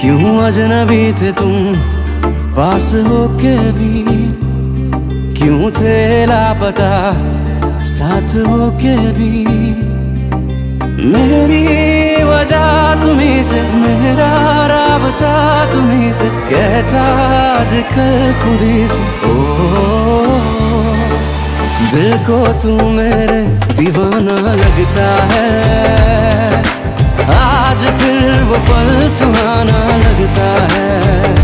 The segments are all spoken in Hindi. क्यों अजनबी थे तुम पास होके भी, क्यों थे लापता साथ होके भी। मेरी वजह तुम्हीं से, मेरा राबता तुम्हीं से, कहता आजकल खुद ही से। ओ दिल को तू मेरे दीवाना लगता है, आज फिर वो पल सुहाना लगता है।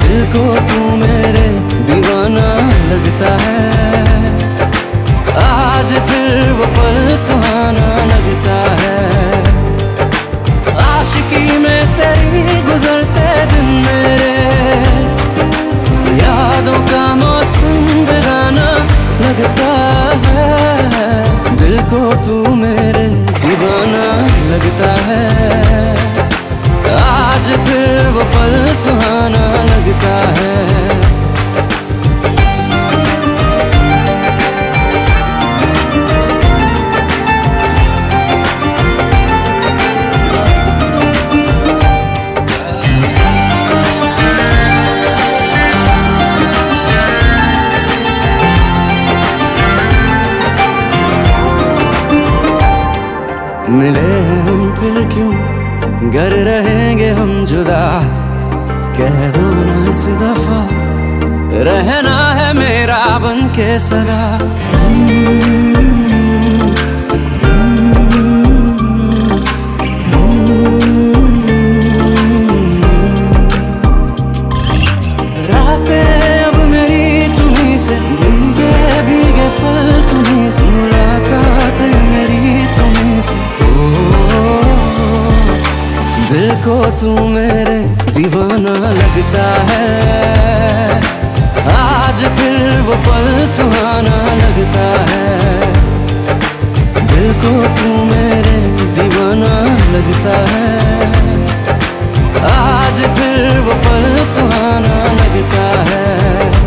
दिल को तू मेरे दीवाना लगता है, आज फिर वो पल सुहाना लगता है। आशिकी में तेरी गुजरते दिन मेरे, यादों का मौसम बेगाना लगता है। दिल को तू मेरे दीवाना लगता है, आज फिर वो पल सुहाना लगता है। मिले हम फिर क्यों, घर रहेंगे हम जुदा, कह दो ना इस दफा, रहना है मेरा बन के सदा। रातें अब मेरी तुम्हीं से, भीगे भीगे पल तुम्हीं से, मुलाकातें मेरी तुम्हीं से। दिल को तू मेरे दीवाना लगता है, आज फिर वो पल सुहाना लगता है। दिल को तू मेरे दीवाना लगता है, आज फिर वो पल सुहाना लगता है।